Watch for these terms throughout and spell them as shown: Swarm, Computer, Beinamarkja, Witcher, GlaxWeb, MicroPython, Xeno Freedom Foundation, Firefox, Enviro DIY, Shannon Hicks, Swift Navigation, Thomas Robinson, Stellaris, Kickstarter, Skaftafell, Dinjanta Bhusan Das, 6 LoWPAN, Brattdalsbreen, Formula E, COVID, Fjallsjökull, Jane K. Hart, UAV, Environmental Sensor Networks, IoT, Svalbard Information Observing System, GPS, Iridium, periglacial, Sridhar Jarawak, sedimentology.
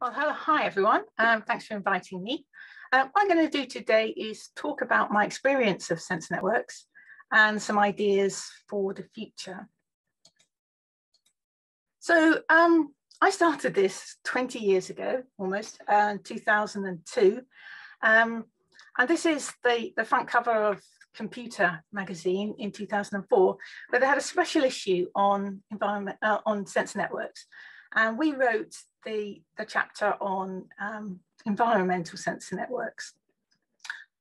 Well, hello, hi everyone. Thanks for inviting me. What I'm going to do today is talk about my experience of sensor networks and some ideas for the future. So I started this 20 years ago, almost, 2002. And this is the front cover of Computer magazine in 2004, where they had a special issue on environment on sensor networks, and we wrote the chapter on environmental sensor networks.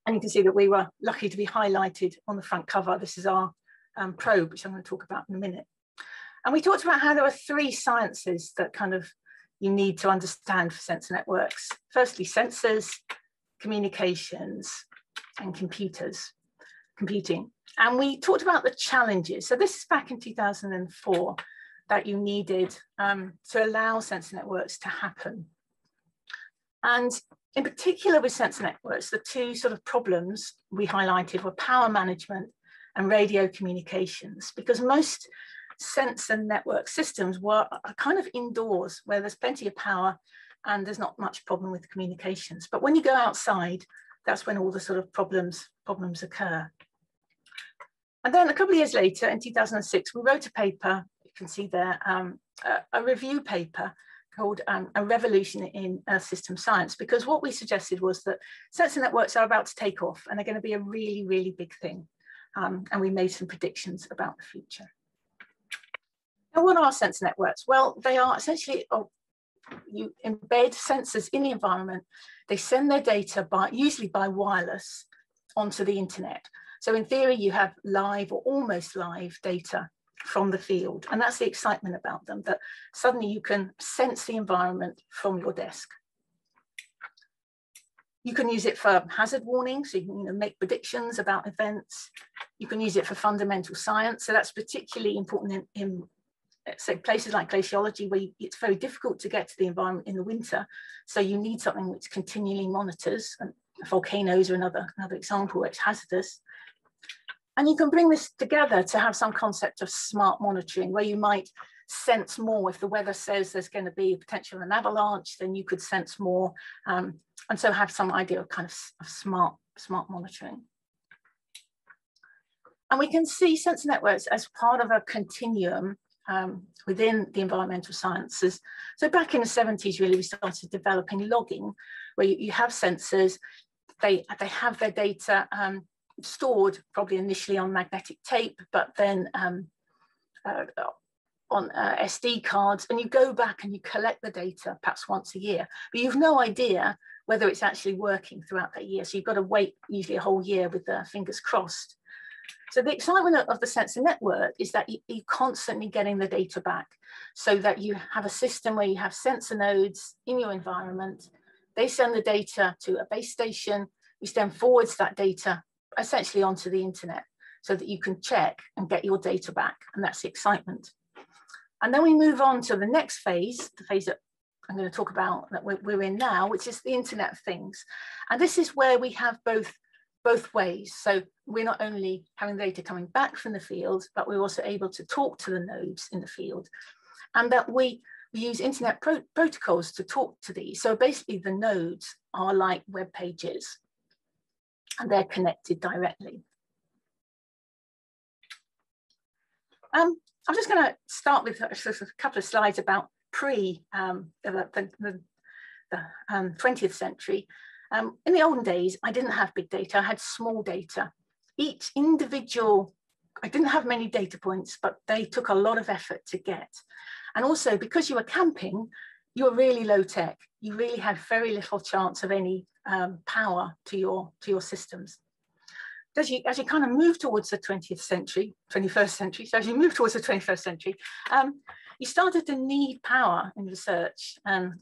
And you can see that we were lucky to be highlighted on the front cover. This is our probe, which I'm going to talk about in a minute. And we talked about how there are three sciences that kind of you need to understand for sensor networks. Firstly, sensors, communications, and computing. And we talked about the challenges. So this is back in 2004 that you needed to allow sensor networks to happen. And in particular with sensor networks, the two sort of problems we highlighted were power management and radio communications, because most sensor network systems are kind of indoors where there's plenty of power and there's not much problem with communications. But when you go outside, that's when all the sort of problems occur. And then a couple of years later, in 2006, we wrote a paper, you can see there, a review paper called A Revolution in System Science, because what we suggested was that sensor networks are about to take off and they're going to be a really, really big thing. And we made some predictions about the future. Now, what are sensor networks? Well, they are essentially, you embed sensors in the environment. They send their data, usually by wireless, onto the internet. So in theory, you have live or almost live data from the field. And that's the excitement about them, that suddenly you can sense the environment from your desk. You can use it for hazard warning, so you can make predictions about events. You can use it for fundamental science. So that's particularly important in places like glaciology, where it's very difficult to get to the environment in the winter. So you need something which continually monitors, and volcanoes are another example where it's hazardous. And you can bring this together to have some concept of smart monitoring, where you might sense more. If the weather says there's going to be potential an avalanche, then you could sense more. And so have some idea of kind of smart monitoring. And we can see sensor networks as part of a continuum within the environmental sciences. So back in the 70s, really, we started developing logging, where you have sensors, they have their data stored probably initially on magnetic tape, but then on SD cards, and you go back and you collect the data perhaps once a year, but you've no idea whether it's actually working throughout that year. So you've got to wait usually a whole year with the fingers crossed. So the excitement of the sensor network is that you're constantly getting the data back, so that you have a system where you have sensor nodes in your environment. They send the data to a base station, which then forwards that data essentially onto the internet, so that you can check and get your data back. And that's the excitement. And then we move on to the next phase, the phase that I'm going to talk about that we're in now, which is the Internet of Things. And this is where we have both ways. So we're not only having data coming back from the field, but we're also able to talk to the nodes in the field, and that we use internet protocols to talk to these. So basically the nodes are like web pages and they're connected directly. I'm just going to start with a couple of slides about the 20th century. In the olden days, I didn't have big data, I had small data. Each individual, I didn't have many data points, but they took a lot of effort to get. And also because you were camping, you were really low tech. You really had very little chance of any power to your systems. As you kind of move towards the 20th century, 21st century, so as you move towards the 21st century, you started to need power in research. And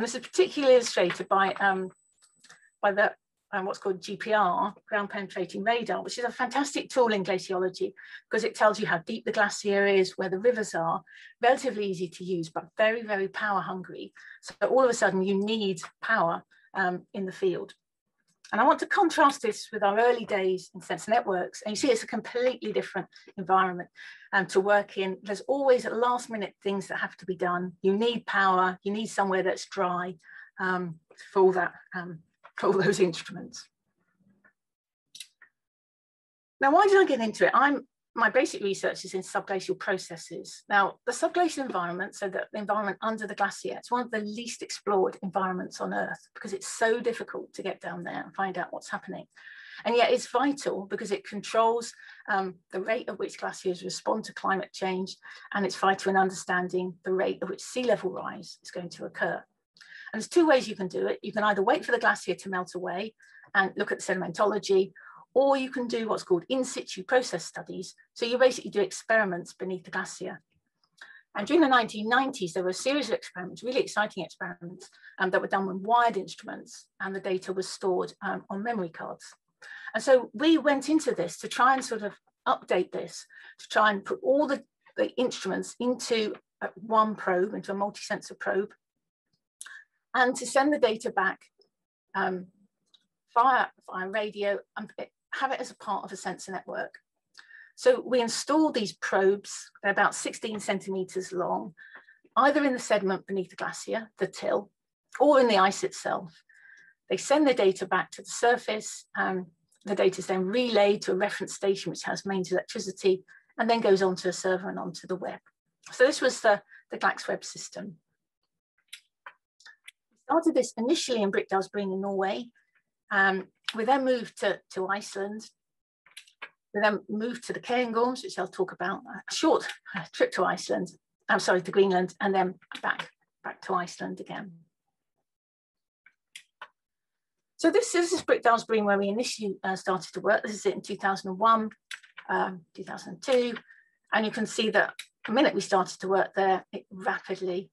this is particularly illustrated by what's called GPR, ground penetrating radar, which is a fantastic tool in glaciology because it tells you how deep the glacier is, where the rivers are, relatively easy to use, but very, very power hungry. So all of a sudden you need power in the field. And I want to contrast this with our early days in sensor networks. And you see it's a completely different environment to work in. There's always at last minute things that have to be done. You need power, you need somewhere that's dry for all those instruments. Now, why did I get into it? My basic research is in subglacial processes. Now, the subglacial environment, so the environment under the glacier, it's one of the least explored environments on Earth because it's so difficult to get down there and find out what's happening. And yet it's vital because it controls the rate at which glaciers respond to climate change, and it's vital in understanding the rate at which sea level rise is going to occur. And there's two ways you can do it. You can either wait for the glacier to melt away and look at the sedimentology, or you can do what's called in situ process studies. So you basically do experiments beneath the glacier. And during the 1990s, there were a series of experiments, really exciting experiments that were done with wired instruments, and the data was stored on memory cards. And so we went into this to try and sort of update this, to try and put all the instruments into one probe, into a multi-sensor probe, and to send the data back via radio and have it as a part of a sensor network. So we install these probes, they're about 16 centimeters long, either in the sediment beneath the glacier, the till, or in the ice itself. They send the data back to the surface, the data is then relayed to a reference station which has mains electricity, and then goes onto a server and onto the web. So this was the GlaxWeb system. We started this initially in Brattdalsbreen in Norway. We then moved to Iceland. We then moved to the Cairngorms, which I'll talk about, a short trip to Iceland, I'm sorry, to Greenland, and then back to Iceland again. So this is Brattdalsbreen, where we initially started to work. This is it in 2001, 2002. And you can see that the minute we started to work there, it rapidly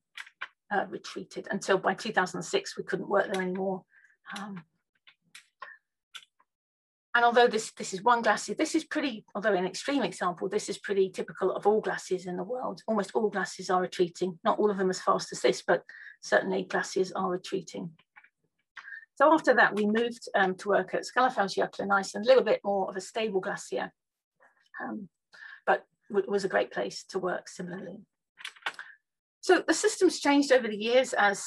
retreated until by 2006, we couldn't work there anymore. And although this is one glacier, this is pretty, although an extreme example, this is pretty typical of all glaciers in the world. Almost all glaciers are retreating, not all of them as fast as this, but certainly glaciers are retreating. So after that, we moved to work at Skaftafell in Iceland, a little bit more of a stable glacier, but it was a great place to work similarly. So the system's changed over the years as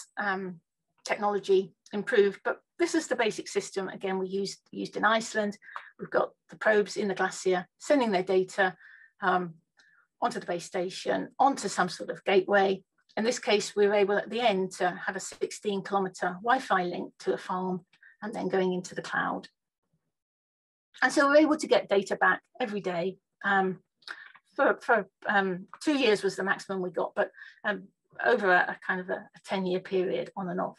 technology improved, but this is the basic system, again, we used in Iceland. We've got the probes in the glacier, sending their data onto the base station, onto some sort of gateway. In this case, we were able at the end to have a 16-kilometer Wi-Fi link to a farm and then going into the cloud. And so we're able to get data back every day. For 2 years was the maximum we got, but over a kind of a 10-year period on and off.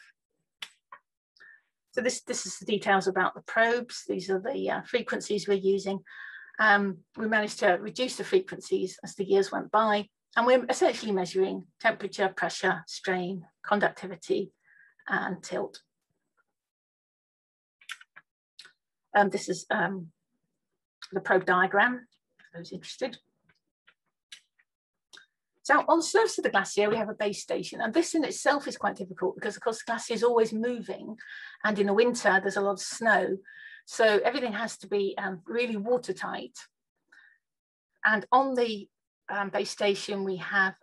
So this is the details about the probes. These are the frequencies we're using. We managed to reduce the frequencies as the years went by, and we're essentially measuring temperature, pressure, strain, conductivity, and tilt. This is the probe diagram, for those interested. So on the surface of the glacier, we have a base station, and this in itself is quite difficult because, of course, the glacier is always moving, and in the winter there's a lot of snow, so everything has to be really watertight. And on the base station, we have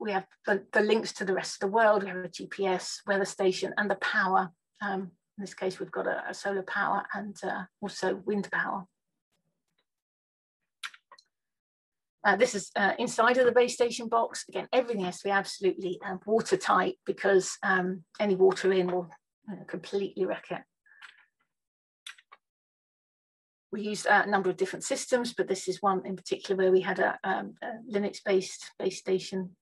the links to the rest of the world. We have a GPS, weather station, and the power. In this case, we've got a solar power and also wind power. This is inside of the base station box. Again, everything has to be absolutely watertight because any water in will completely wreck it. We used a number of different systems, but this is one in particular where we had a Linux-based base station.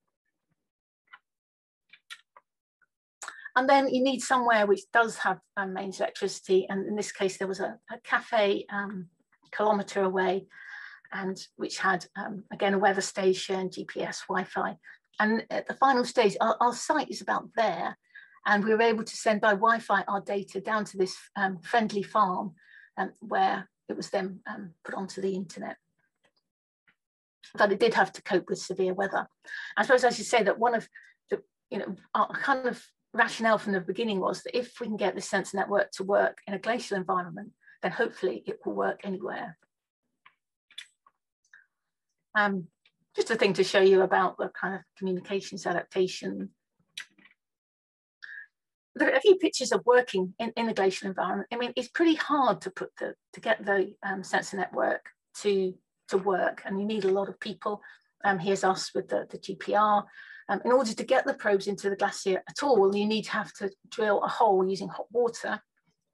And then you need somewhere which does have mains electricity. And in this case, there was a cafe a kilometre away, and which had, again, a weather station, GPS, Wi-Fi. And at the final stage, our site is about there, and we were able to send by Wi-Fi our data down to this friendly farm where it was then put onto the internet. But it did have to cope with severe weather. I suppose I should say that one of the, our kind of rationale from the beginning was that if we can get this sensor network to work in a glacial environment, then hopefully it will work anywhere. Just a thing to show you about the kind of communications adaptation. There are a few pictures of working in the glacial environment. I mean, it's pretty hard to put the, to get the sensor network to work, and you need a lot of people. Here's us with the GPR. In order to get the probes into the glacier at all, you need to have to drill a hole using hot water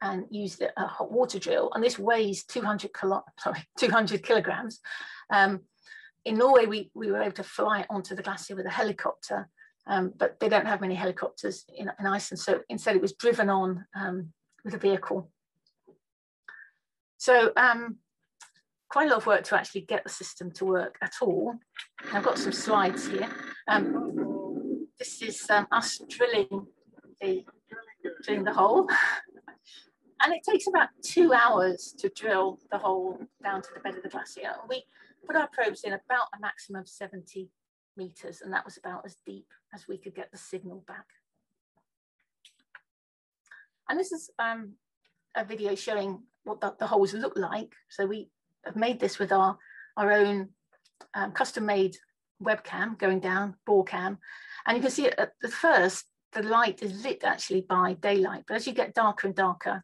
and use the hot water drill. And this weighs 200 kilograms. In Norway, we were able to fly it onto the glacier with a helicopter, but they don't have many helicopters in Iceland. So instead it was driven on with a vehicle. So quite a lot of work to actually get the system to work at all. And I've got some slides here. This is us drilling the hole. And it takes about 2 hours to drill the hole down to the bed of the glacier. We put our probes in about a maximum of 70 meters, and that was about as deep as we could get the signal back. And this is a video showing what the holes look like. So we have made this with our own custom-made webcam going down, bore cam. And you can see at the first, the light is lit actually by daylight, but as you get darker and darker,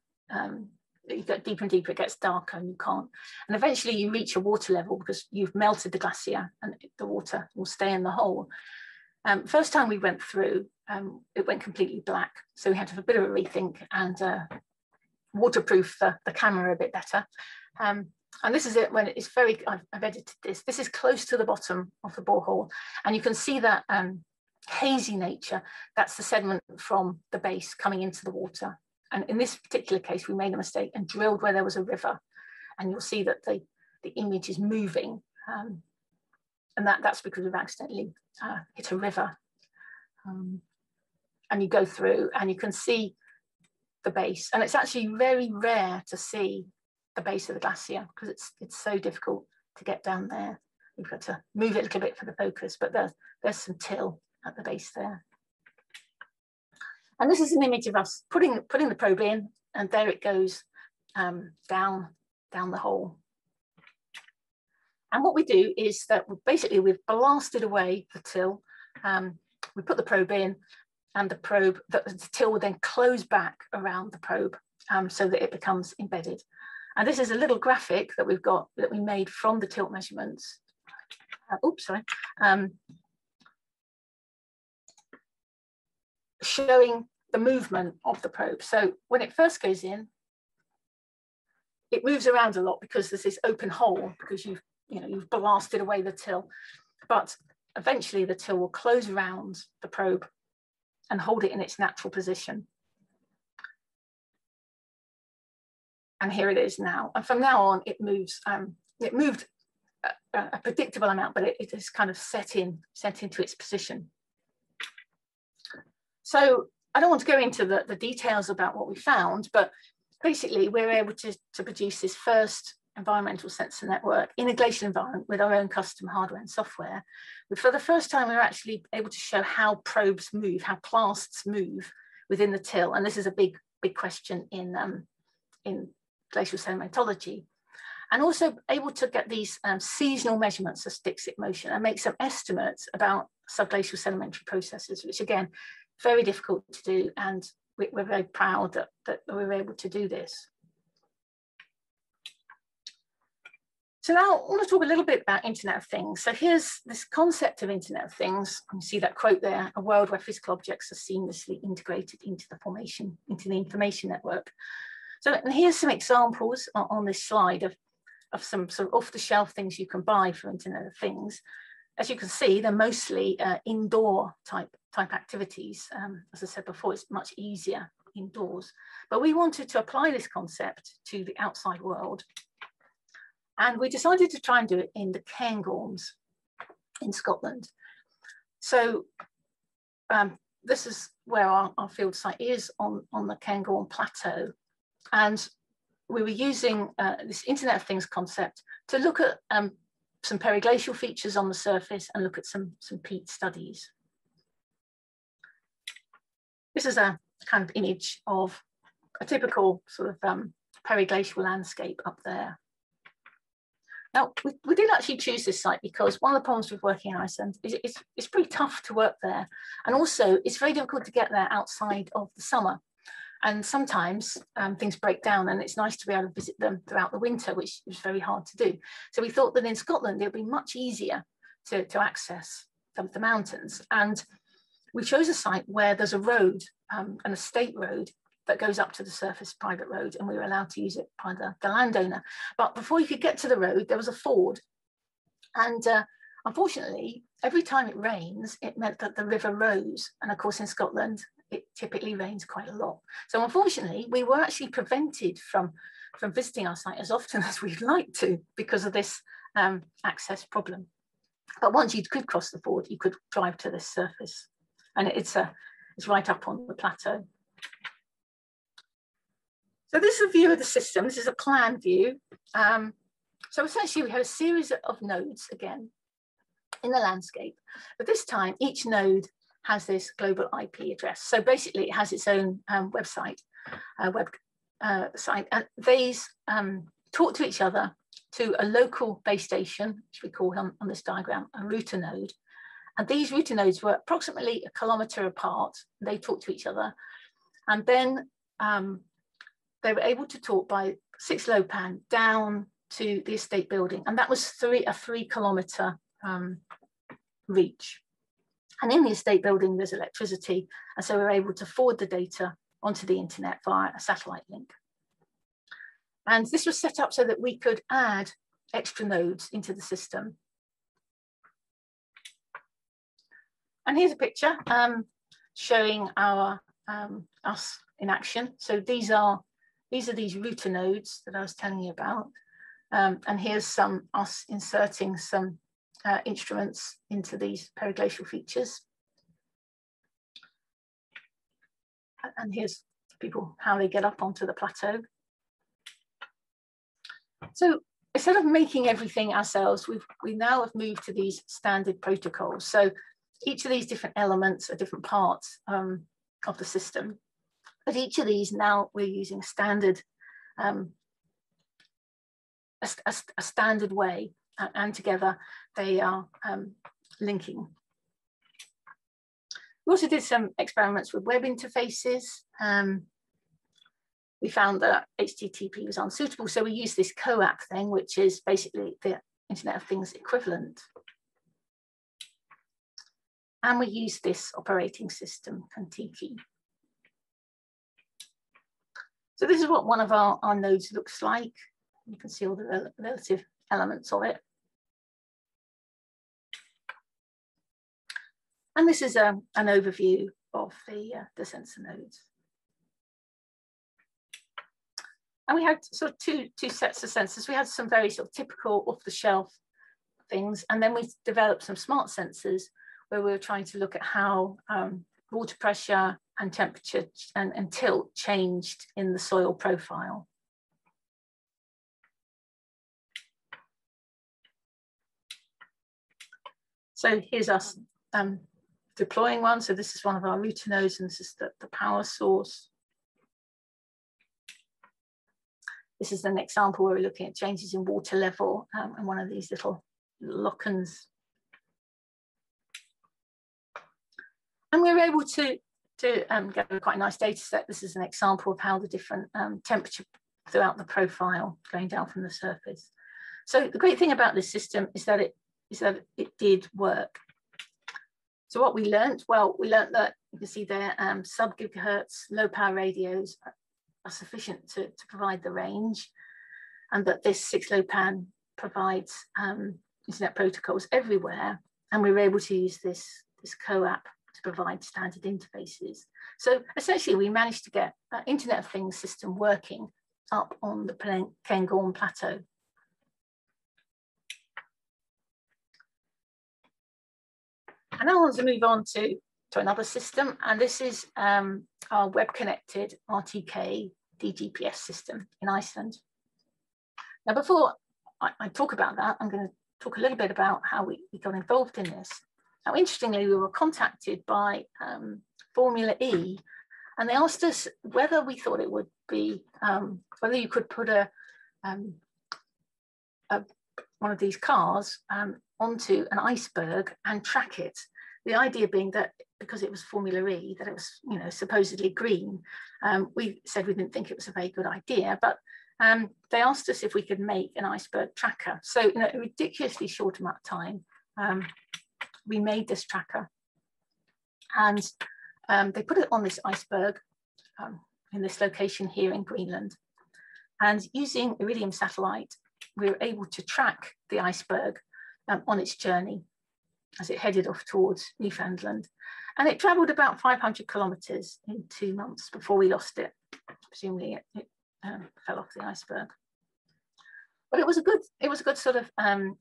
you get deeper and deeper, it gets darker and you can't. And eventually you reach a water level because you've melted the glacier and the water will stay in the hole. First time we went through, it went completely black. So we had to have a bit of a rethink and waterproof the camera a bit better. And this is it when it's very, I've edited this. This is close to the bottom of the borehole. And you can see that hazy nature, that's the sediment from the base coming into the water. And in this particular case, we made a mistake and drilled where there was a river. And you'll see that the image is moving. And that's because we've accidentally hit a river. And you go through and you can see the base. And it's actually very rare to see the base of the glacier because it's so difficult to get down there. We've got to move it a little bit for the focus, but there's some till at the base there. And this is an image of us putting the probe in, and there it goes down the hole. And what we do is that basically we've blasted away the till, we put the probe in, and the till will then close back around the probe so that it becomes embedded. And this is a little graphic that we've got that we made from the tilt measurements. Oops, sorry. Showing the movement of the probe. So when it first goes in, it moves around a lot because there's this open hole because you've blasted away the till, but eventually the till will close around the probe and hold it in its natural position. And here it is now. And from now on, it moves. It moved a predictable amount, but it is kind of set into its position. So I don't want to go into the details about what we found, but basically we're able to produce this first environmental sensor network in a glacial environment with our own custom hardware and software. But for the first time, we were actually able to show how probes move, how plasts move within the till. And this is a big question in glacial sedimentology. And also able to get these seasonal measurements of stick motion and make some estimates about subglacial sedimentary processes, which again, very difficult to do, and we're very proud that we were able to do this. So now I want to talk a little bit about Internet of Things. So here's this concept of Internet of Things. You see that quote there, a world where physical objects are seamlessly integrated into the information network. So and here's some examples on this slide of some sort of off-the-shelf things you can buy for Internet of Things. As you can see, they're mostly indoor type activities. As I said before, it's much easier indoors. But we wanted to apply this concept to the outside world. And we decided to try and do it in the Cairngorms in Scotland. So this is where our field site is on the Cairngorm Plateau. And we were using this Internet of Things concept to look at some periglacial features on the surface and look at some peat studies. This is a kind of image of a typical sort of periglacial landscape up there. Now, we did actually choose this site because one of the problems with working in Iceland is it's pretty tough to work there. And also, it's very difficult to get there outside of the summer. And sometimes things break down, and it's nice to be able to visit them throughout the winter, which is very hard to do. So we thought that in Scotland, it would be much easier to access the mountains. And we chose a site where there's a road, an estate road, that goes up to the surface private road, and we were allowed to use it by the landowner. But before you could get to the road, there was a ford. And unfortunately, every time it rains, it meant that the river rose. And of course, in Scotland, it typically rains quite a lot. So unfortunately, we were actually prevented from visiting our site as often as we'd like to because of this access problem. But once you could cross the ford, you could drive to this surface. And it's right up on the plateau. So this is a view of the system. This is a plan view. So essentially, we have a series of nodes again in the landscape, but this time each node has this global IP address. So basically, it has its own web site, and these talk to each other to a local base station, which we call on this diagram a router node. And these router nodes were approximately a kilometer apart. They talk to each other, and then they were able to talk by 6 LoWPAN down to the estate building. And that was a three kilometer reach. And in the estate building, there's electricity. And so we're able to forward the data onto the internet via a satellite link. And this was set up so that we could add extra nodes into the system. And here's a picture showing us in action. So these are these router nodes that I was telling you about. And here's us inserting some instruments into these periglacial features. And here's people, how they get up onto the plateau. So instead of making everything ourselves, we now have moved to these standard protocols. So each of these different elements are different parts of the system. But each of these now we're using standard, a standard way, and together they are linking. We also did some experiments with web interfaces. We found that HTTP was unsuitable, so we used this CoAP thing, which is basically the Internet of Things equivalent. And we used this operating system, Contiki. So this is what one of our nodes looks like. You can see all the relative elements of it. And this is an overview of the sensor nodes. And we had sort of two sets of sensors. We had some very sort of typical off-the-shelf things. And then we developed some smart sensors where we were trying to look at how water pressure and temperature and tilt changed in the soil profile. So here's us deploying one. So this is one of our router nodes, and this is the power source. This is an example where we're looking at changes in water level and one of these little lockans. And we were able to get quite a nice data set. This is an example of how the different temperature throughout the profile going down from the surface. So the great thing about this system is that it did work. So what we learned, well, we learned that you can see there sub-gigahertz low power radios are sufficient to provide the range, and that this 6 LoWPAN provides internet protocols everywhere. And we were able to use this CoAP to provide standard interfaces. So essentially, we managed to get our Internet of Things system working up on the Cairngorm plateau. And I want to move on to another system, and this is our web-connected RTK DGPS system in Iceland. Now, before I talk about that, I'm going to talk a little bit about how we got involved in this. Now, interestingly, we were contacted by Formula E And they asked us whether we thought it would be, whether you could put one of these cars onto an iceberg and track it. The idea being that because it was Formula E, that it was, you know, supposedly green. We said we didn't think it was a very good idea, but they asked us if we could make an iceberg tracker. So in a ridiculously short amount of time, we made this tracker, and they put it on this iceberg in this location here in Greenland. And using Iridium satellite, we were able to track the iceberg on its journey as it headed off towards Newfoundland. And it traveled about 500 kilometers in 2 months before we lost it. Presumably it fell off the iceberg. But it was a good sort of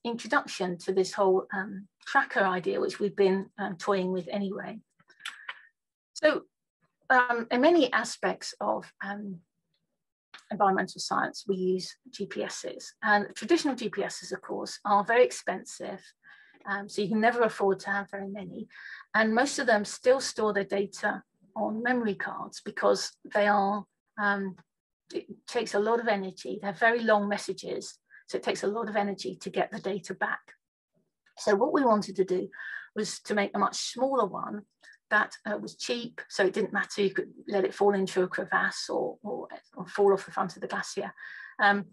introduction to this whole tracker idea, which we've been toying with anyway. So in many aspects of environmental science, we use GPSs. And traditional GPSs, of course, are very expensive. So you can never afford to have very many. And most of them still store their data on memory cards because they are, it takes a lot of energy. They're very long messages. So it takes a lot of energy to get the data back. So what we wanted to do was to make a much smaller one that was cheap. So it didn't matter. You could let it fall into a crevasse or fall off the front of the glacier, and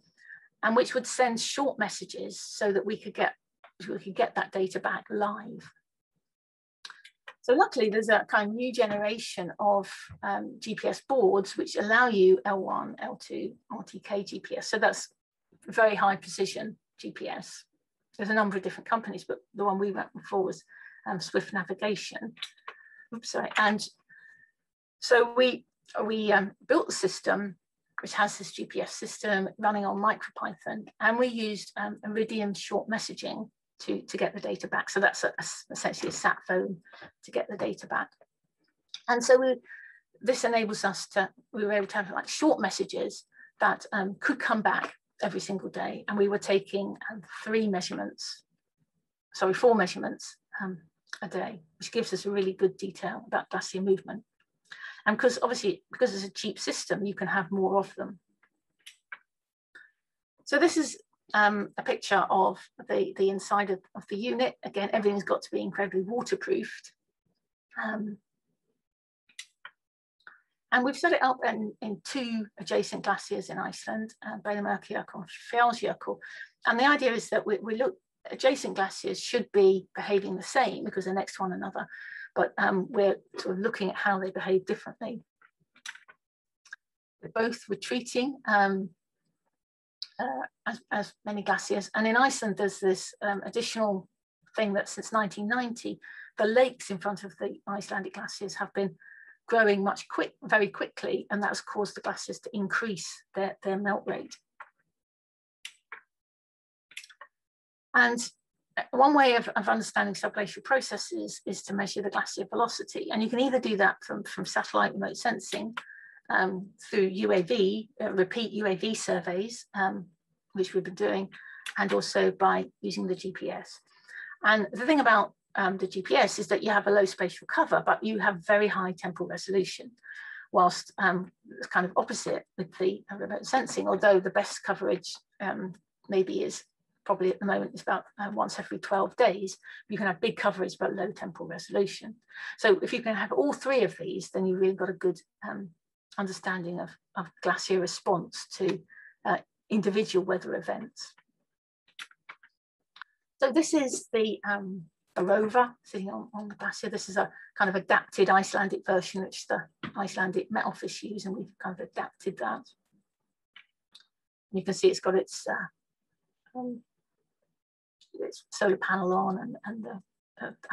which would send short messages so that we could get that data back live. So luckily there's a kind of new generation of GPS boards which allow you L1, L2, RTK GPS. So that's very high precision GPS. There's a number of different companies, but the one we went for was Swift Navigation. Oops, sorry. And so we built the system, which has this GPS system running on MicroPython, and we used Iridium short messaging to get the data back. So that's essentially a sat phone to get the data back. And so we were able to have like short messages that could come back every single day. And we were taking four measurements a day, which gives us a really good detail about glacier movement. And because it's a cheap system, you can have more of them. So this is a picture of the inside of the unit. Again, everything's got to be incredibly waterproofed. And we've set it up in two adjacent glaciers in Iceland, Beinamarkja and Fjallsjökull. And the idea is that adjacent glaciers should be behaving the same because they're next to one another, but we're sort of looking at how they behave differently. They're both retreating as many glaciers. And in Iceland, there's this additional thing that since 1990, the lakes in front of the Icelandic glaciers have been growing very quickly, and that's caused the glaciers to increase their melt rate. And one way of understanding subglacial processes is to measure the glacier velocity. And you can either do that from satellite remote sensing through UAV, repeat UAV surveys, which we've been doing, and also by using the GPS. And the thing about the GPS is that you have a low spatial cover, but you have very high temporal resolution, whilst it's kind of opposite with the remote sensing, although the best coverage probably at the moment is about once every 12 days, you can have big coverage but low temporal resolution. So if you can have all three of these, then you've really got a good understanding of glacier response to individual weather events. So this is the rover sitting on the glacier. This is a kind of adapted Icelandic version, which the Icelandic metalfish use, and we've kind of adapted that. You can see it's got its solar panel on and the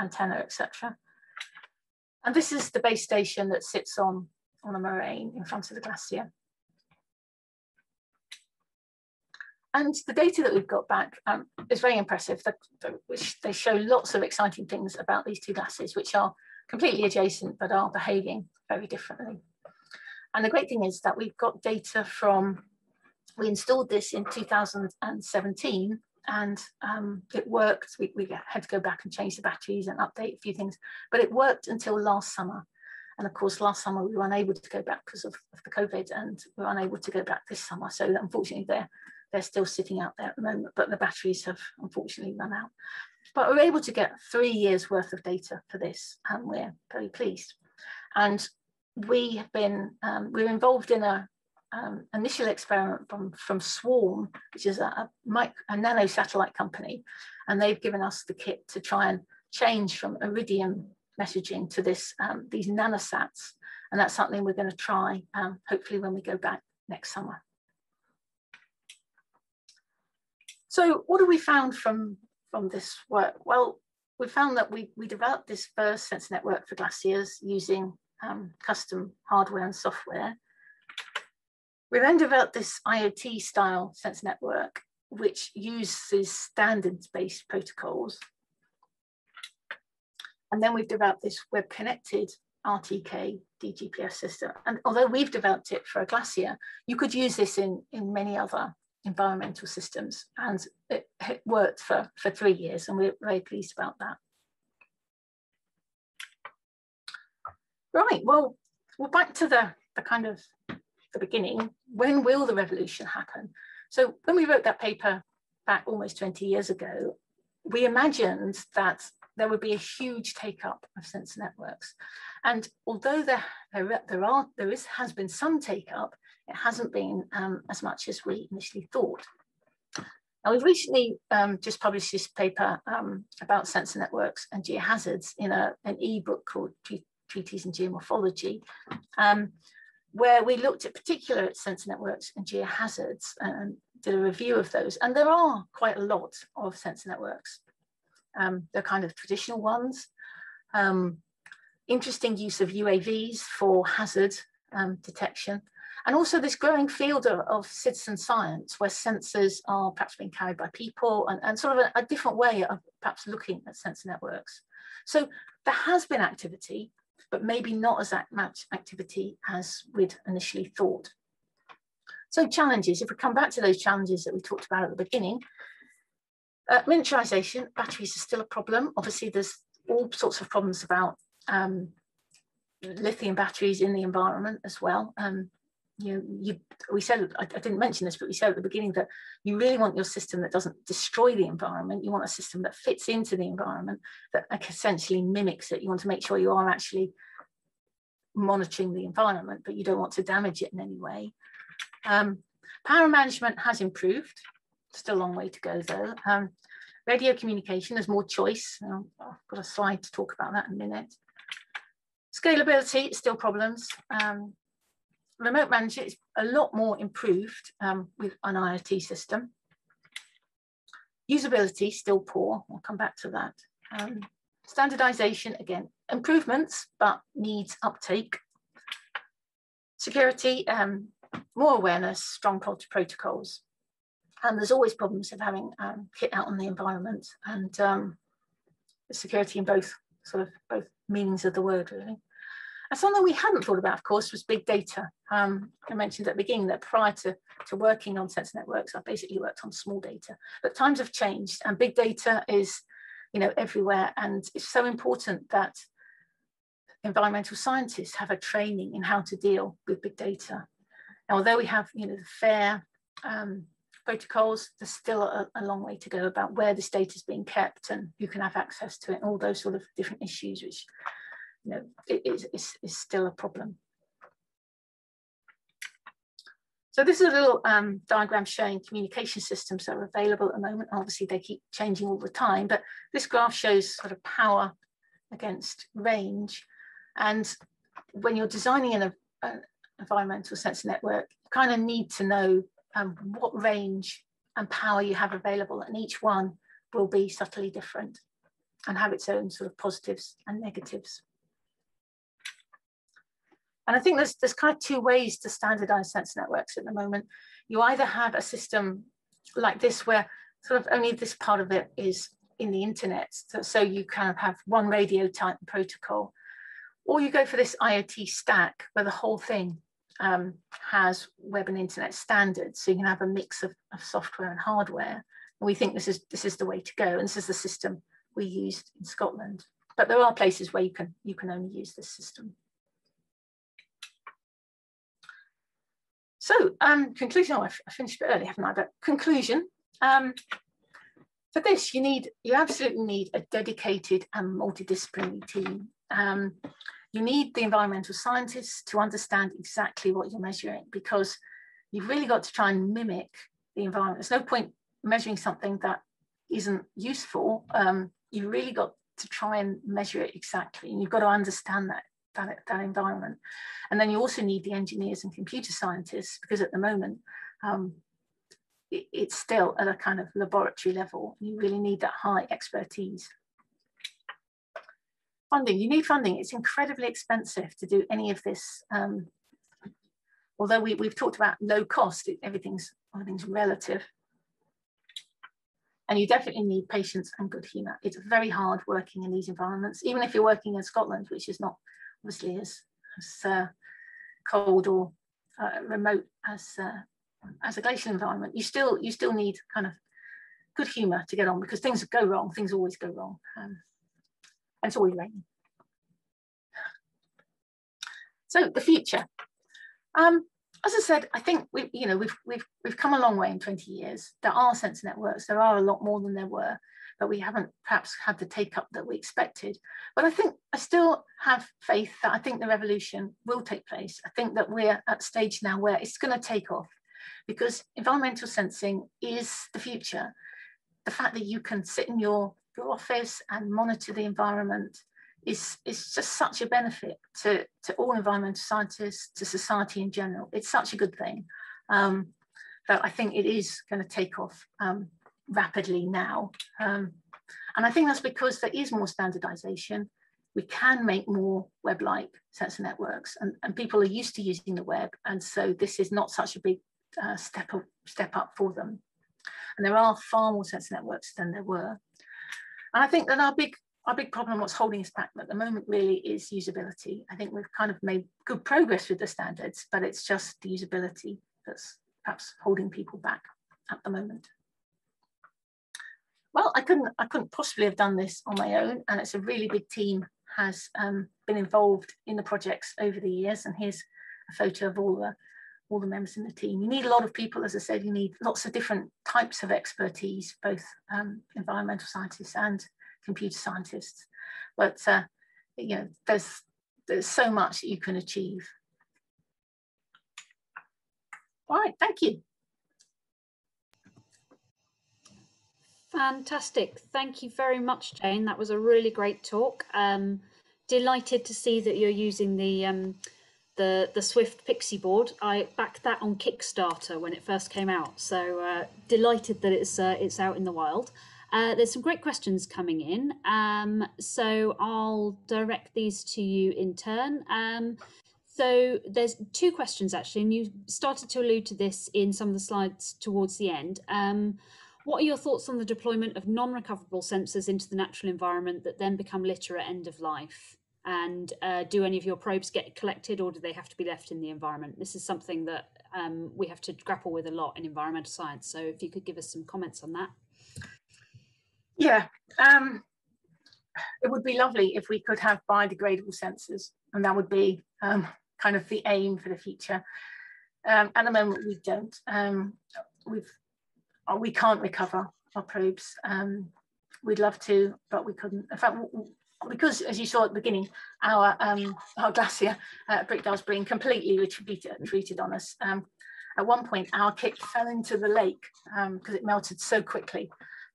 antenna, etc. And this is the base station that sits on a moraine in front of the glacier. And the data that we've got back is very impressive. They show lots of exciting things about these two glaciers, which are completely adjacent but are behaving very differently. And the great thing is that we've got data from, we installed this in 2017, and it worked. We had to go back and change the batteries and update a few things, but it worked until last summer. And of course, last summer we were unable to go back because of the COVID, and we're unable to go back this summer. So unfortunately, they're still sitting out there at the moment, but the batteries have unfortunately run out. But we're able to get 3 years worth of data for this, and we're very pleased. And we have been, we're involved in a initial experiment from Swarm, which is a nano satellite company, and they've given us the kit to try and change from Iridium messaging to this these nanosats, and that's something we're going to try hopefully when we go back next summer. So what have we found from this work? Well, we found that we developed this first sensor network for glaciers using custom hardware and software. We then developed this IoT style sensor network, which uses standards-based protocols. And then we've developed this web-connected RTK DGPS system. And although we've developed it for a glacier, you could use this in many other environmental systems. And it worked for 3 years, and we're very pleased about that. Right, well, we're back to the kind of the beginning. When will the revolution happen? So when we wrote that paper back almost 20 years ago, we imagined that there would be a huge take-up of sensor networks. And although there has been some take-up, it hasn't been as much as we initially thought. Now, we've recently just published this paper about sensor networks and geohazards in an e-book called Treatise in Geomorphology, where we looked at particular sensor networks and geohazards and did a review of those. And there are quite a lot of sensor networks. They're kind of traditional ones. Interesting use of UAVs for hazard detection. And also this growing field of citizen science, where sensors are perhaps being carried by people, and sort of a different way of perhaps looking at sensor networks. So there has been activity, but maybe not as much activity as we'd initially thought. So challenges, if we come back to those challenges that we talked about at the beginning, miniaturization, batteries are still a problem. Obviously, there's all sorts of problems about lithium batteries in the environment as well. We said, I didn't mention this, but we said at the beginning that you really want your system that doesn't destroy the environment. You want a system that fits into the environment, that essentially mimics it. You want to make sure you are actually monitoring the environment, but you don't want to damage it in any way. Power management has improved. Still a long way to go though. Radio communication, there's more choice. I've got a slide to talk about that in a minute. Scalability, still problems. Remote management is a lot more improved with an IoT system. Usability, still poor. We'll come back to that. Standardization, again, improvements, but needs uptake. Security, more awareness, strong protocols. And there's always problems of having kit out on the environment, and security in both meanings of the word, really. And something we hadn't thought about, of course, was big data. I mentioned at the beginning that prior to working on sensor networks, I basically worked on small data. But times have changed, and big data is, everywhere. And it's so important that environmental scientists have a training in how to deal with big data. Now, although we have, the FAIR protocols, there's still a long way to go about where this data is being kept and who can have access to it, and all those sort of different issues, which is still a problem. So this is a little diagram showing communication systems that are available at the moment. Obviously, they keep changing all the time, but this graph shows sort of power against range. And when you're designing an environmental sensor network, you kind of need to know what range and power you have available, and each one will be subtly different and have its own sort of positives and negatives. And I think there's kind of two ways to standardize sensor networks at the moment. You either have a system like this where sort of only this part of it is in the internet, so you kind of have one radio type protocol, or you go for this IoT stack where the whole thing has web and internet standards, so you can have a mix of software and hardware. And we think this is the way to go, and this is the system we used in Scotland. But there are places where you can only use this system. So conclusion, I finished a bit early, haven't I? But conclusion, for this you absolutely need a dedicated and multidisciplinary team. You need the environmental scientists to understand exactly what you're measuring, because you've really got to try and mimic the environment. There's no point measuring something that isn't useful. You've really got to try and measure it exactly, and you've got to understand that environment. And then you also need the engineers and computer scientists, because at the moment it's still at a kind of laboratory level. You really need that high expertise. Funding, you need funding. It's incredibly expensive to do any of this. Although we've talked about low cost, everything's relative. And you definitely need patience and good humour. It's very hard working in these environments, even if you're working in Scotland, which is not obviously as cold or remote as a glacial environment. You still need kind of good humour to get on, because things go wrong. Things always go wrong, and it's always raining. So the future. As I said, I think we've come a long way in 20 years. There are sensor networks. There are a lot more than there were, but we haven't perhaps had the take up that we expected. But I think I still have faith that I think the revolution will take place. I think that we're at a stage now where it's going to take off, because environmental sensing is the future. The fact that you can sit in your office and monitor the environment is just such a benefit to all environmental scientists, to society in general. It's such a good thing that I think it is going to take off rapidly now. And I think that's because there is more standardization. We can make more web-like sensor networks, and people are used to using the web. And so this is not such a big step up for them. And there are far more sensor networks than there were. And I think that our big problem, what's holding us back at the moment really, is usability. I think we've kind of made good progress with the standards, but it's just the usability that's perhaps holding people back at the moment. Well, I couldn't possibly have done this on my own, and it's a really big team has been involved in the projects over the years. And here's a photo of all the members in the team. You need a lot of people, as I said. You need lots of different types of expertise, both environmental scientists and computer scientists. But there's so much that you can achieve. All right, thank you. Fantastic. Thank you very much, Jane. That was a really great talk. Delighted to see that you're using the Swift Pixie board. I backed that on Kickstarter when it first came out, so delighted that it's out in the wild. There's some great questions coming in, so I'll direct these to you in turn. So there's two questions actually, and you started to allude to this in some of the slides towards the end. What are your thoughts on the deployment of non-recoverable sensors into the natural environment that then become litter at end of life? And do any of your probes get collected, or do they have to be left in the environment? This is something that we have to grapple with a lot in environmental science. So if you could give us some comments on that. Yeah, it would be lovely if we could have biodegradable sensors, and that would be kind of the aim for the future. At the moment, we don't. We can't recover our probes. We'd love to, but we couldn't. In fact, because as you saw at the beginning, our glacier at Brattdalsbreen completely retreated on us. At one point, our kit fell into the lake because it melted so quickly,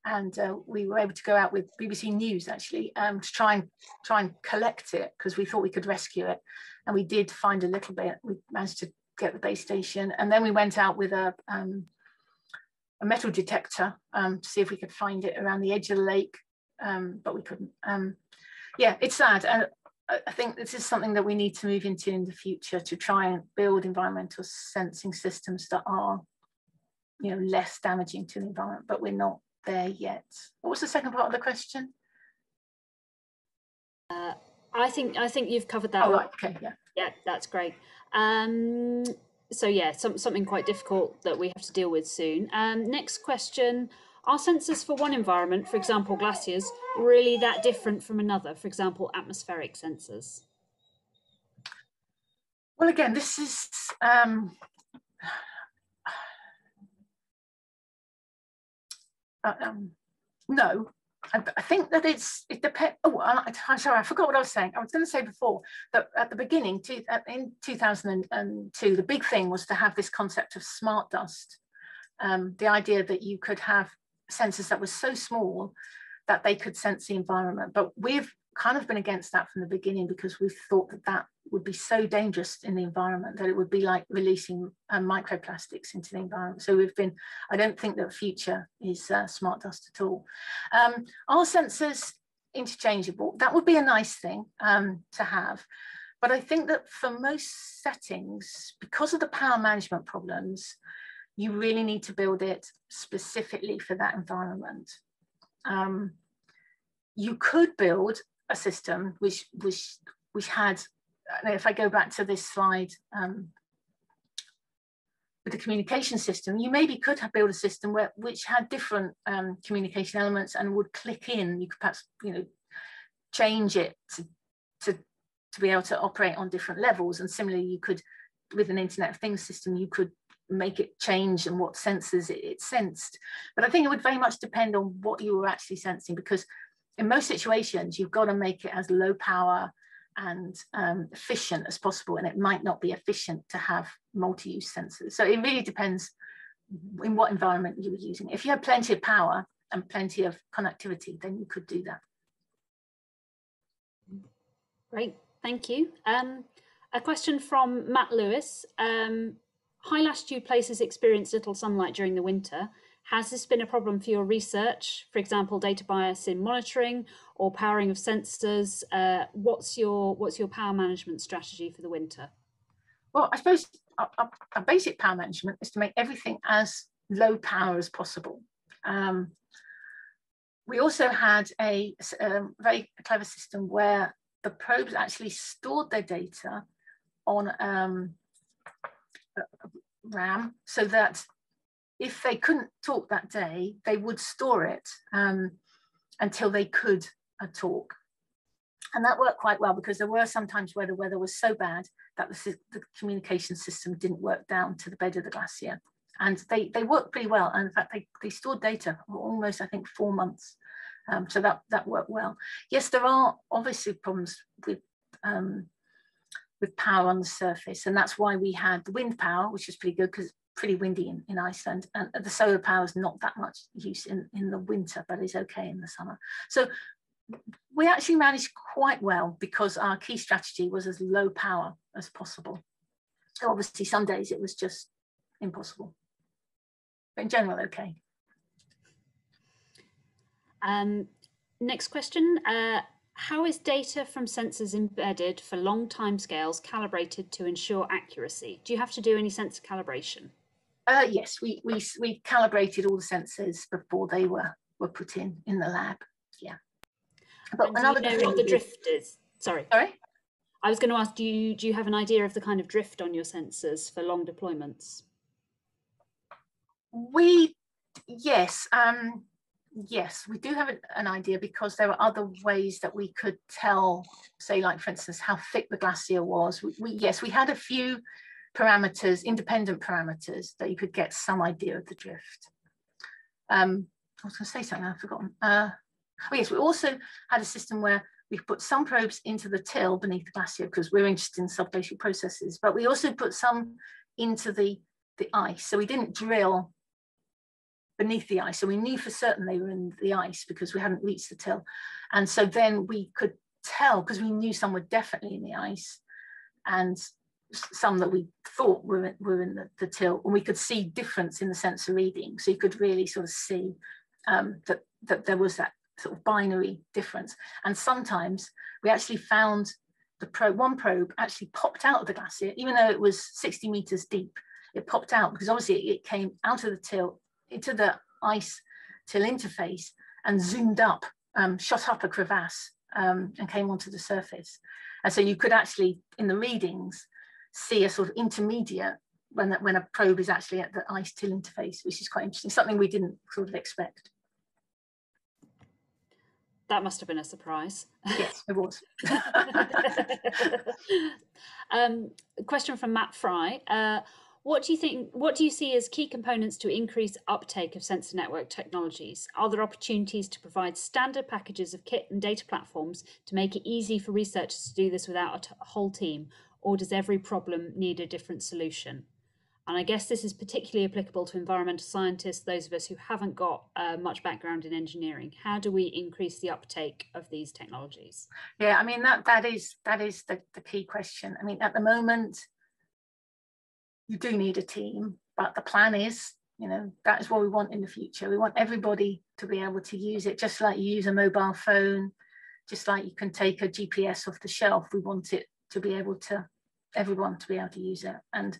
and we were able to go out with BBC News actually to try and collect it, because we thought we could rescue it, and we did find a little bit. We managed to get the base station, and then we went out with a metal detector to see if we could find it around the edge of the lake, but we couldn't. Yeah, it's sad. And I think this is something that we need to move into in the future, to try and build environmental sensing systems that are, less damaging to the environment, but we're not there yet. What was the second part of the question? I think you've covered that. Oh, right. Okay. Yeah. Yeah, that's great. So yeah, something quite difficult that we have to deal with soon. Next question, are sensors for one environment, for example glaciers, really that different from another, for example atmospheric sensors? Well, again, this is No, I think that it depends. Oh, sorry, I forgot what I was saying. I was going to say before that at the beginning, in 2002, the big thing was to have this concept of smart dust. The idea that you could have sensors that were so small that they could sense the environment. But we've kind of been against that from the beginning because we thought that that would be so dangerous in the environment that it would be like releasing microplastics into the environment. So we've been, I don't think that future is smart dust at all. Are sensors interchangeable? That would be a nice thing to have. But I think that for most settings, because of the power management problems, you really need to build it specifically for that environment. You could build a system which had, if I go back to this slide, with the communication system, you maybe could have built a system which had different communication elements and would click in. You could perhaps, you know, change it to be able to operate on different levels. And similarly, you could, with an Internet of Things system, you could make it change and what sensors it sensed. But I think it would very much depend on what you were actually sensing, because in most situations, you've got to make it as low power and efficient as possible, and it might not be efficient to have multi-use sensors. So it really depends in what environment you were using. If you had plenty of power and plenty of connectivity, then you could do that. Great, thank you. A question from Matt Lewis. High latitude places experience little sunlight during the winter. Has this been a problem for your research? For example, data bias in monitoring or powering of sensors. What's your power management strategy for the winter? Well, I suppose our basic power management is to make everything as low power as possible. We also had a very clever system where the probes actually stored their data on RAM, so that if they couldn't talk that day, they would store it until they could talk. And that worked quite well, because there were some times where the weather was so bad that the communication system didn't work down to the bed of the glacier. And they worked pretty well. And in fact, they stored data for almost, I think, 4 months. So that worked well. Yes, there are obviously problems with power on the surface. And that's why we had the wind power, which is pretty good because it's pretty windy in Iceland. And the solar power is not that much use in the winter, but it's okay in the summer. So we actually managed quite well because our key strategy was as low power as possible. So obviously some days it was just impossible, but in general, okay. Next question. How is data from sensors embedded for long timescales calibrated to ensure accuracy? Do you have to do any sensor calibration? Yes, we calibrated all the sensors before they were put in the lab. Yeah. But another, do you know what the drift is? Sorry. Sorry? I was going to ask, do you have an idea of the kind of drift on your sensors for long deployments? Yes, we do have an idea, because there are other ways that we could tell, say, like, for instance, how thick the glacier was. Yes, we had a few parameters, independent parameters, that you could get some idea of the drift. I was going to say something, I've forgotten. Oh yes, we also had a system where we put some probes into the till beneath the glacier because we're interested in subglacial processes, but we also put some into the ice. So we didn't drill beneath the ice. So we knew for certain they were in the ice because we hadn't reached the till. And so then we could tell, because we knew some were definitely in the ice and some that we thought were in the till, and we could see difference in the sensor reading. So you could really sort of see that there was that sort of binary difference. And sometimes we actually found one probe actually popped out of the glacier, even though it was 60 meters deep. It popped out because obviously it came out of the till into the ice till interface and zoomed up, shot up a crevasse and came onto the surface. And so you could actually, in the readings, see a sort of intermediate when a probe is actually at the ice till interface, which is quite interesting, something we didn't sort of expect. That must have been a surprise. Yes, it was. Question from Matt Fry. What do you think? What do you see as key components to increase uptake of sensor network technologies? Are there opportunities to provide standard packages of kit and data platforms to make it easy for researchers to do this without a whole team, or does every problem need a different solution? And I guess this is particularly applicable to environmental scientists, those of us who haven't got much background in engineering. How do we increase the uptake of these technologies? Yeah, I mean, that is the key question. I mean, at the moment, you do need a team, but the plan is, you know, that is what we want in the future. We want everybody to be able to use it, just like you use a mobile phone, just like you can take a GPS off the shelf. We want it to be able to, everyone to be able to use it. And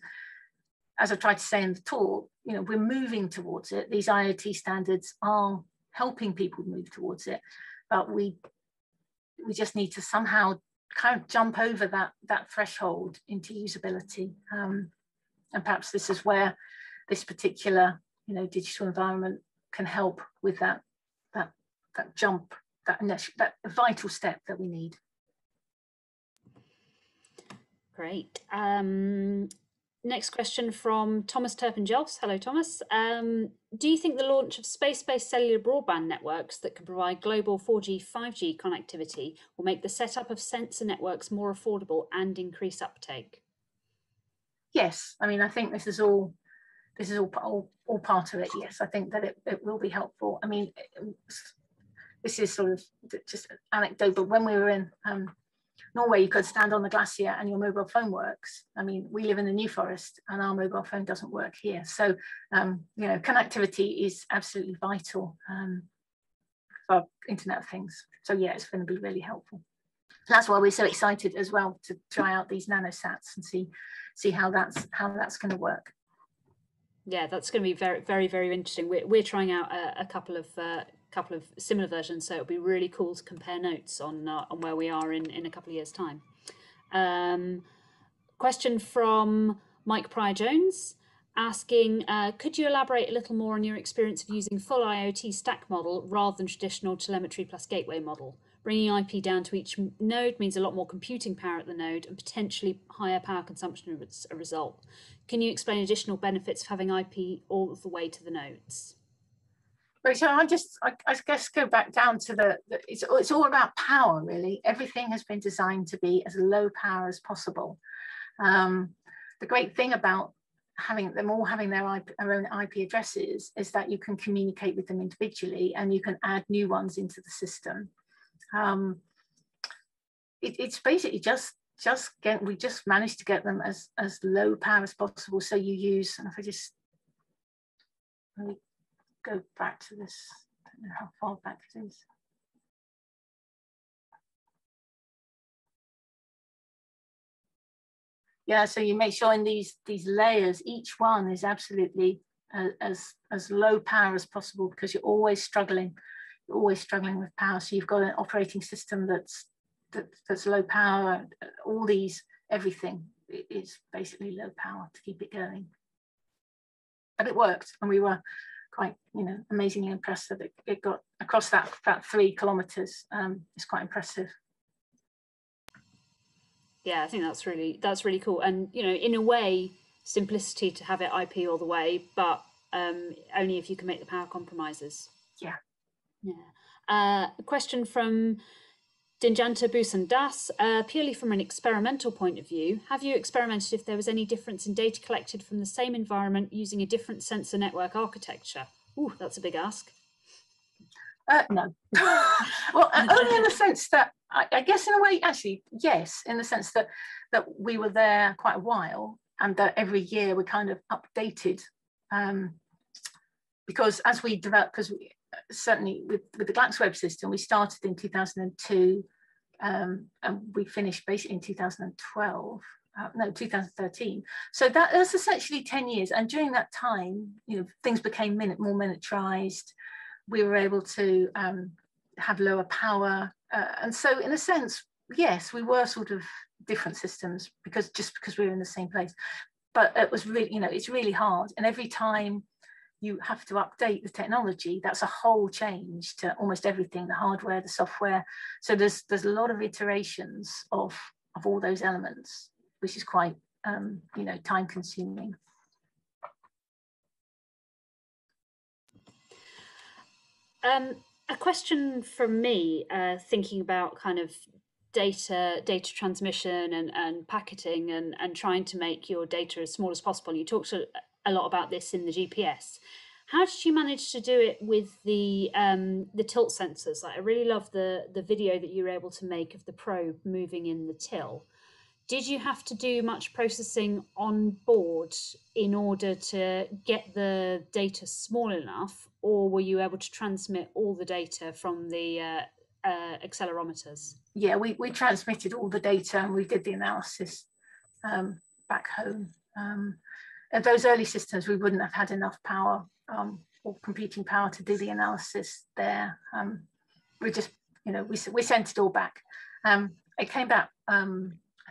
as I tried to say in the talk, you know, we're moving towards it. These IoT standards are helping people move towards it, but we just need to somehow kind of jump over that threshold into usability. And perhaps this is where this particular, you know, digital environment can help with that jump, that vital step that we need. Great. Next question from Thomas Turpin-Jobs. Hello, Thomas. Do you think the launch of space-based cellular broadband networks that can provide global 4G, 5G connectivity will make the setup of sensor networks more affordable and increase uptake? Yes, I mean, I think this is all part of it. Yes, I think that it will be helpful. I mean, this is sort of just anecdotal, but when we were in Norway, you could stand on the glacier and your mobile phone works. I mean, we live in the New Forest and our mobile phone doesn't work here. So, you know, connectivity is absolutely vital for Internet of Things. So yeah, it's going to be really helpful. That's why we're so excited as well to try out these nanosats and see how that's going to work. Yeah, that's going to be very, very, very interesting. We're trying out a couple of similar versions, so it'll be really cool to compare notes on where we are in a couple of years' time. Question from Mike Pryor-Jones asking, could you elaborate a little more on your experience of using full IoT stack model rather than traditional telemetry plus gateway model? Bringing IP down to each node means a lot more computing power at the node and potentially higher power consumption as a result. Can you explain additional benefits of having IP all the way to the nodes? Right, so I guess go back down to it's all about power, really. Everything has been designed to be as low power as possible. The great thing about having them all having their own IP addresses is that you can communicate with them individually and you can add new ones into the system. It's basically we just managed to get them as low power as possible. So you use, and if I just let me go back to this, I don't know how far back it is. Yeah, so you make sure in these layers, each one is absolutely as low power as possible, because you're always struggling. Always struggling with power, so you've got an operating system that's low power. All these, everything is basically low power to keep it going. But it worked, and we were quite, you know, amazingly impressed that it got across that 3 kilometers. It's quite impressive. Yeah, I think that's really cool, and you know, in a way, simplicity to have it IP all the way, but only if you can make the power compromises. Yeah. Yeah. A question from Dinjanta Bhusan Das, purely from an experimental point of view, have you experimented if there was any difference in data collected from the same environment using a different sensor network architecture? Ooh, that's a big ask. No. Well, only in the sense that, I guess in a way, actually, yes, in the sense that we were there quite a while and that every year we kind of updated, because as we developed, certainly with the GlaxWeb system, we started in 2002 and we finished basically in 2012, no, 2013. So that's essentially 10 years. And during that time, you know, things became more miniaturized. We were able to have lower power. And so in a sense, yes, we were sort of different systems because we were in the same place. But it was really, you know, it's really hard. And every time you have to update the technology, that's a whole change to almost everything, the hardware, the software. So there's a lot of iterations of all those elements, which is quite, you know, time consuming. A question from me, thinking about kind of data transmission and packeting and trying to make your data as small as possible. You talked a lot about this in the GPS. How did you manage to do it with the tilt sensors? Like, I really love the video that you were able to make of the probe moving in the till. Did you have to do much processing on board in order to get the data small enough, or were you able to transmit all the data from the accelerometers? Yeah, we transmitted all the data and we did the analysis back home. At those early systems, we wouldn't have had enough power or computing power to do the analysis there. We just, you know, we sent it all back. It came back. I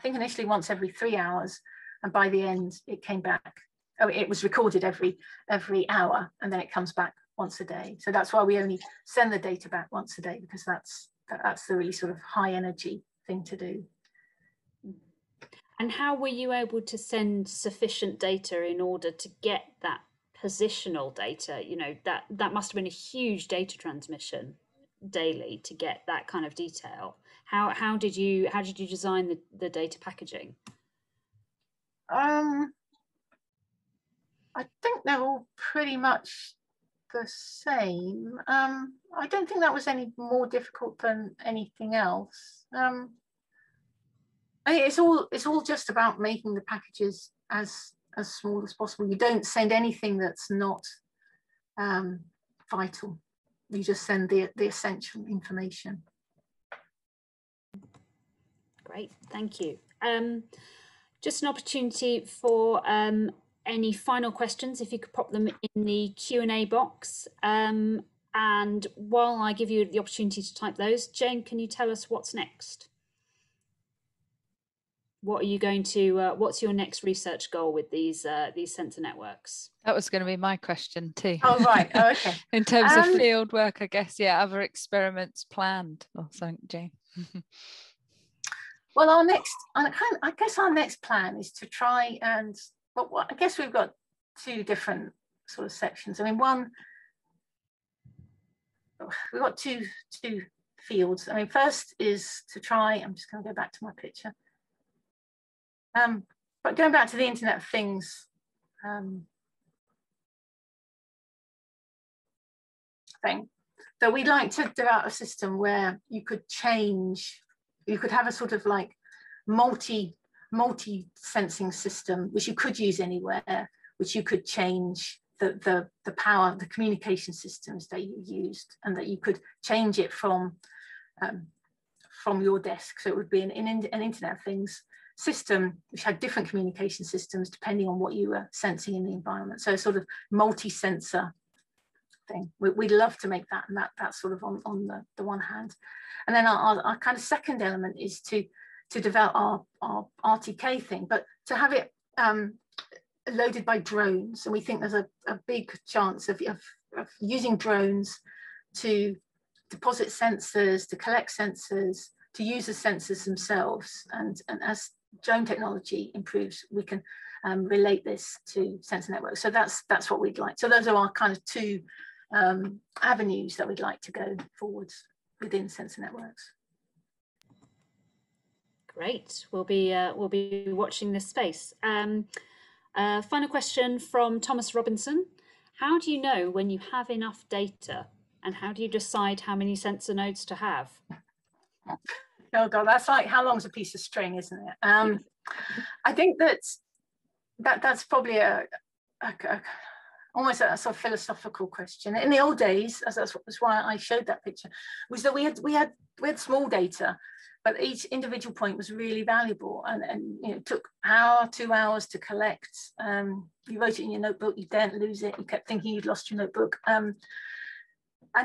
think initially once every 3 hours, and by the end it came back. Oh, it was recorded every hour, and then it comes back once a day. So that's why we only send the data back once a day, because that's the really sort of high energy thing to do. And how were you able to send sufficient data in order to get that positional data? You know, that must have been a huge data transmission daily to get that kind of detail. How did you design the data packaging? I think they're all pretty much the same. I don't think that was any more difficult than anything else. I think it's all just about making the packages as small as possible. You don't send anything that's not vital. You just send the essential information. Great, thank you. Just an opportunity for any final questions, if you could pop them in the Q&A box. And while I give you the opportunity to type those, Jane, can you tell us what's next? What are you going to, what's your next research goal with these sensor networks? That was going to be my question too. Oh, right, oh, okay. In terms of field work, I guess, yeah, other experiments planned or something, Jane. Well, I guess our next plan is to try and, well, I guess we've got two different sort of sections. I mean, one, we've got two fields. I mean, first is to try, I'm just going to go back to my picture. But going back to the Internet of Things, thing, that we'd like to develop a system where you could change, you could have a sort of like multi-sensing system, which you could use anywhere, which you could change the power, the communication systems that you used, and that you could change it from your desk. So it would be an Internet of Things system which had different communication systems depending on what you were sensing in the environment. So a sort of multi-sensor thing. We'd love to make that, and that's sort of on the one hand. And then our kind of second element is to develop our RTK thing, but to have it loaded by drones. And we think there's a big chance of using drones to deposit sensors, to collect sensors, to use the sensors themselves. And as drone technology improves, we can relate this to sensor networks. So that's what we'd like. So those are our kind of two avenues that we'd like to go forwards within sensor networks. Great. We'll be watching this space. Final question from Thomas Robinson. How do you know when you have enough data, and how do you decide how many sensor nodes to have? Oh God, that's like how long's a piece of string, isn't it? I think that's probably a almost a sort of philosophical question. In the old days, as that's why I showed that picture, was that we had small data, but each individual point was really valuable, and you know, it took hour, 2 hours to collect. You wrote it in your notebook, you didn't lose it, you kept thinking you'd lost your notebook. And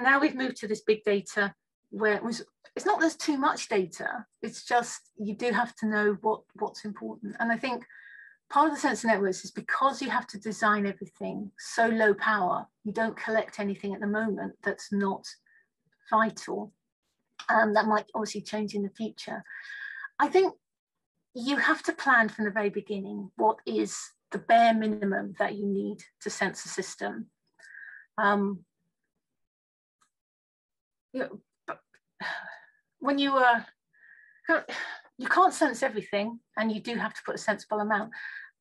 now we've moved to this big data where it's not there's too much data, it's just you do have to know what's important. And I think part of the sensor networks is because you have to design everything so low power, you don't collect anything at the moment that's not vital. That might obviously change in the future. I think you have to plan from the very beginning what is the bare minimum that you need to sense a system. when you you can't sense everything, and you do have to put a sensible amount,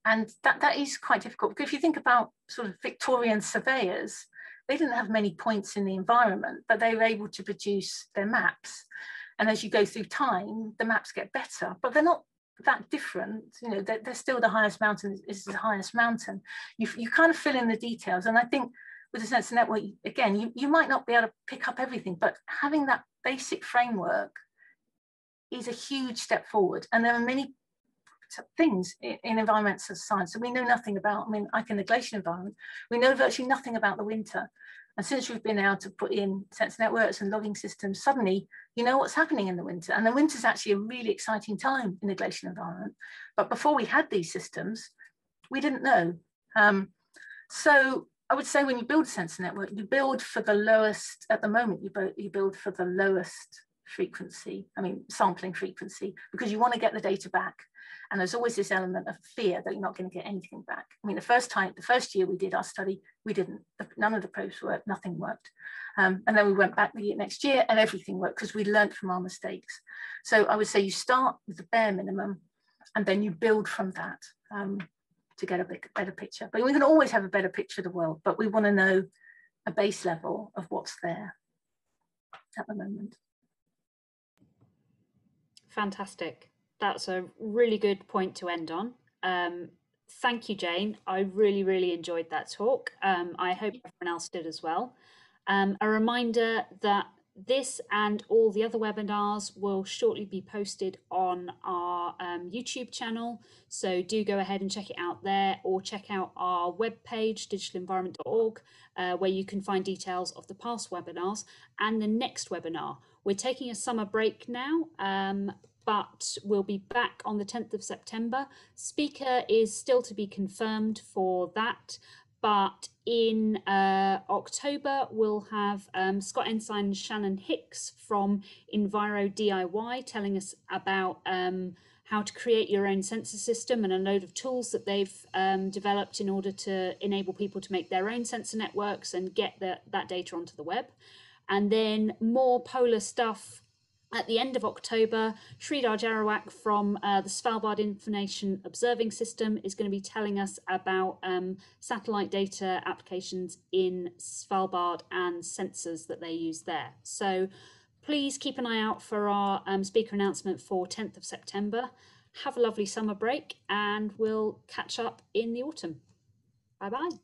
and that is quite difficult. If you think about sort of Victorian surveyors, they didn't have many points in the environment, but they were able to produce their maps. And as you go through time, the maps get better, but they're not that different. You know, they're still the highest mountain is the highest mountain. You kind of fill in the details. And I think with a sensor network, again, you might not be able to pick up everything, but having that basic framework is a huge step forward. And there are many things in environmental science that we know nothing about. I mean, like in the glacial environment, we know virtually nothing about the winter. And since we've been able to put in sensor networks and logging systems, suddenly you know what's happening in the winter. And the winter is actually a really exciting time in the glacial environment. But before we had these systems, we didn't know. So I would say when you build a sensor network, you build for the lowest, at the moment, you build for the lowest frequency, I mean, sampling frequency, because you want to get the data back. And there's always this element of fear that you're not going to get anything back. I mean, the first year we did our study, we didn't, none of the probes worked, nothing worked. And then we went back the next year and everything worked because we learned from our mistakes. So I would say you start with the bare minimum and then you build from that to get a better picture. But we can always have a better picture of the world, but we want to know a base level of what's there at the moment. Fantastic. That's a really good point to end on. Thank you, Jane. I really, really enjoyed that talk. I hope everyone else did as well. A reminder that this and all the other webinars will shortly be posted on our YouTube channel. So do go ahead and check it out there, or check out our webpage, digitalenvironment.org, where you can find details of the past webinars and the next webinar. We're taking a summer break now, but we'll be back on the 10th of September. Speaker is still to be confirmed for that, but in October, we'll have Scott Ensign and Shannon Hicks from Enviro DIY telling us about how to create your own sensor system and a load of tools that they've developed in order to enable people to make their own sensor networks and get that data onto the web. And then more polar stuff at the end of October. Sridhar Jarawak from the Svalbard Information Observing System is going to be telling us about satellite data applications in Svalbard and sensors that they use there. So please keep an eye out for our speaker announcement for 10th of September. Have a lovely summer break, and we'll catch up in the autumn. Bye bye.